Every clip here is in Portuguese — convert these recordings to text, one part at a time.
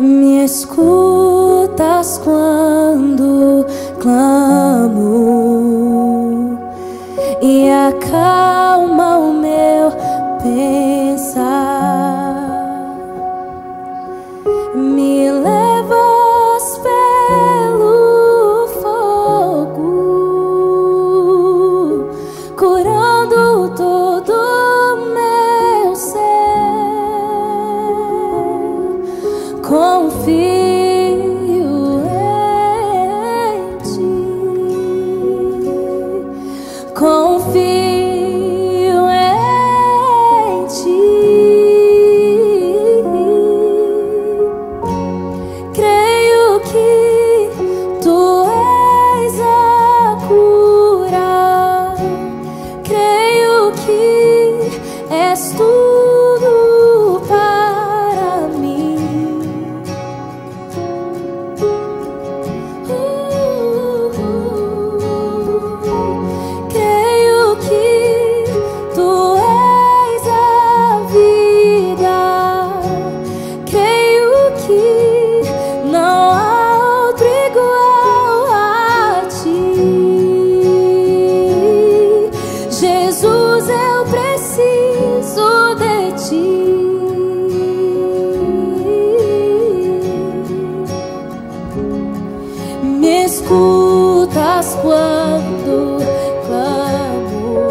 me escutas quando clamo e acalma o meu pensar. Me levas pelo fogo, curando todo o meu ser. Confio em ti, confio. Me escutas quando clamo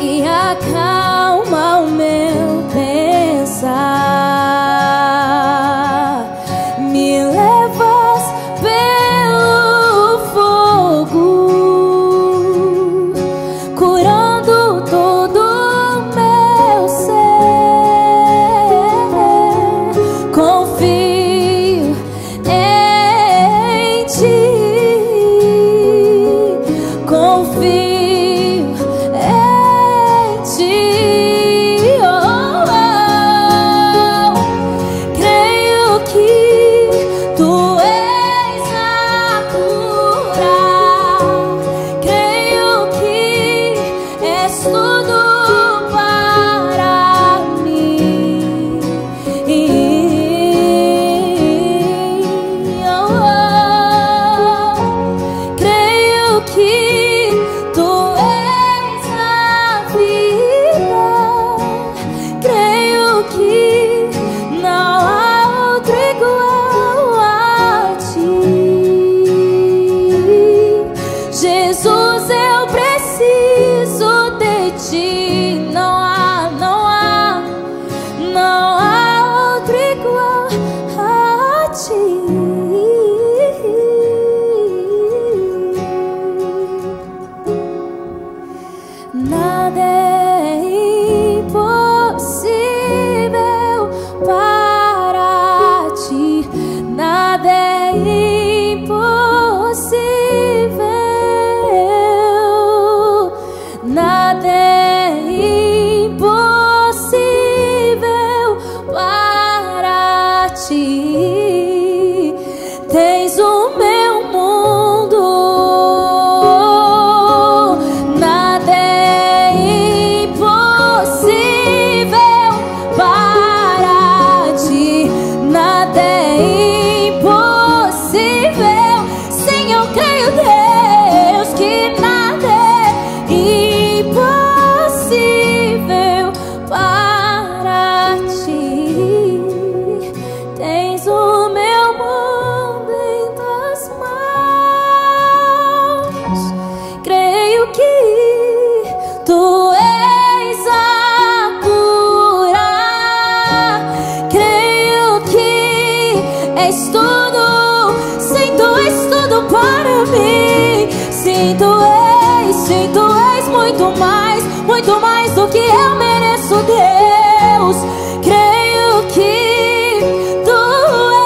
e acalma o meu pensar. Me levas pelo fogo, curando todo o meu ser. Confio. Nada é impossível para ti, nada é impossível, nada é impossível para ti. Tens o meu. És tudo, sim, tu és tudo para mim. Sim, tu és muito mais do que eu mereço, Deus. Creio que tu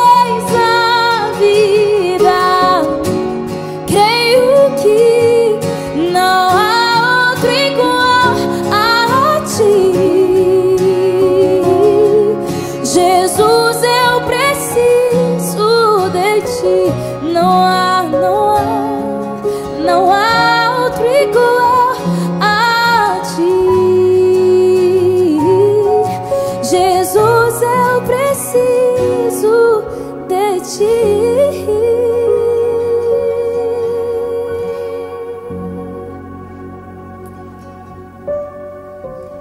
és a vida, creio que não há outro igual a ti. Jesus, eu preciso de ti, não há, não há, não há.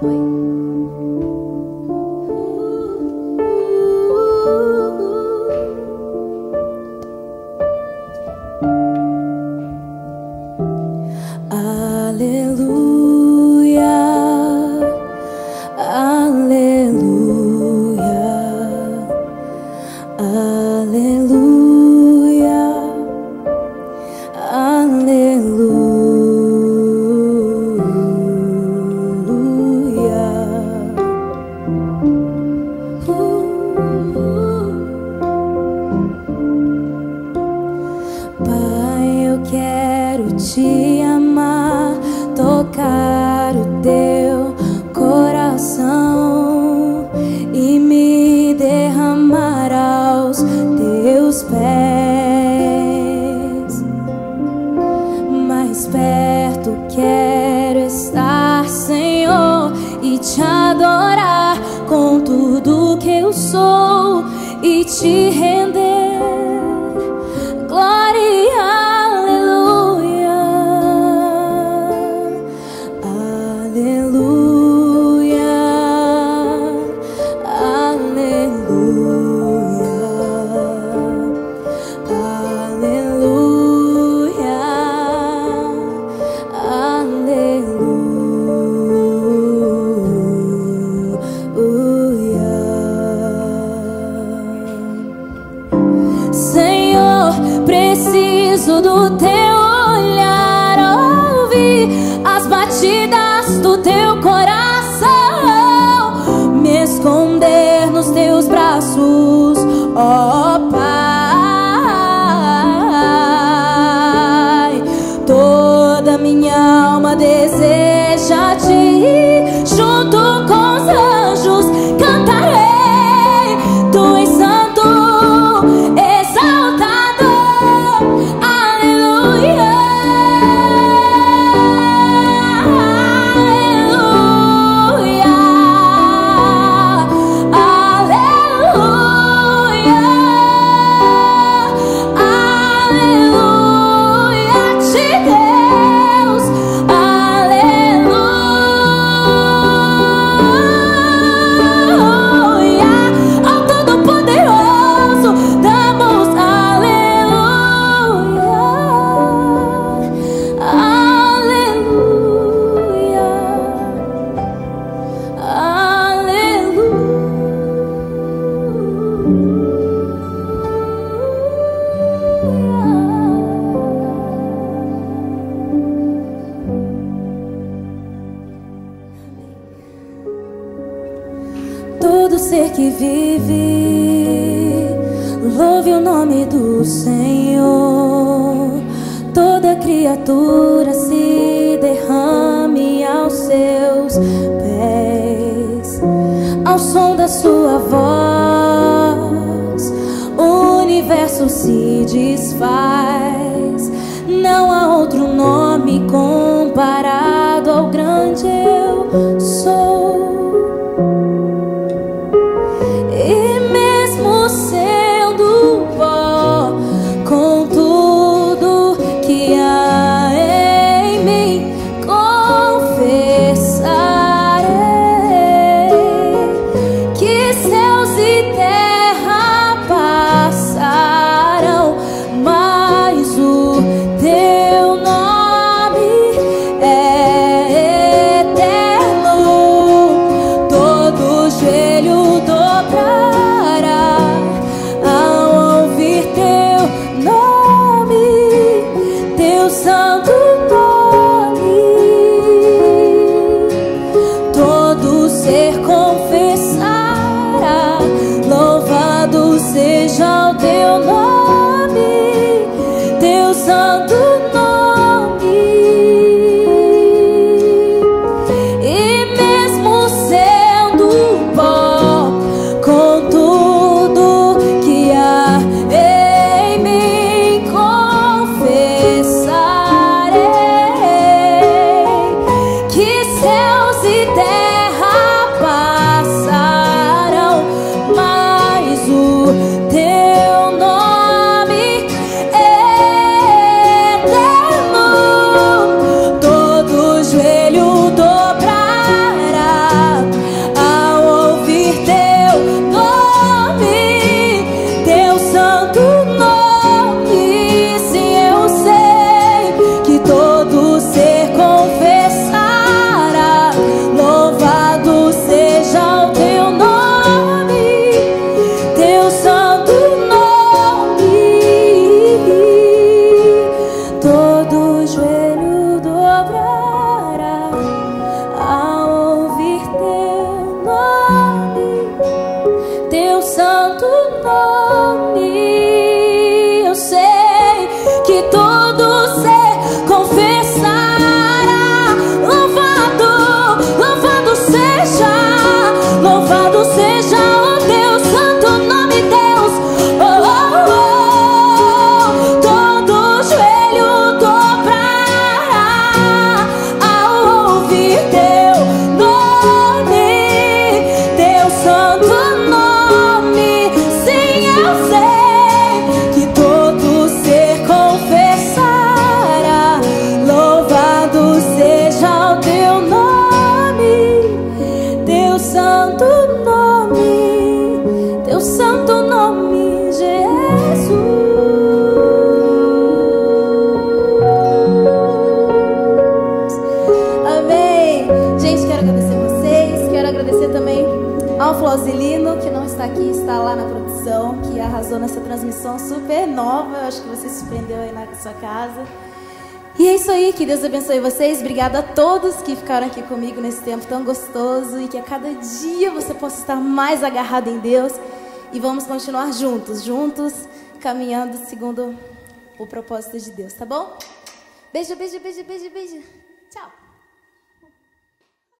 Terra passaram, mas o teu santo nome. Eu sei que todo ser confessará. Louvado, louvado seja o teu santo nome, Deus. Todo joelho dobrará ao ouvir teu nome, teu santo nome. Sim, eu sei que todo ser confessará. Louvado seja o teu nome, teu santo nome. Teu santo nome, Jesus. Amém. Gente, quero agradecer a vocês. Quero agradecer também ao Flausilino, que não está aqui, está lá na produção, que arrasou nessa transmissão super nova. Eu acho que você se surpreendeu aí na sua casa. E é isso aí, que Deus abençoe vocês. Obrigada a todos que ficaram aqui comigo nesse tempo tão gostoso, e que a cada dia você possa estar mais agarrado em Deus. E vamos continuar juntos, caminhando segundo o propósito de Deus, tá bom? Beijo, beijo, beijo, beijo, beijo. Tchau.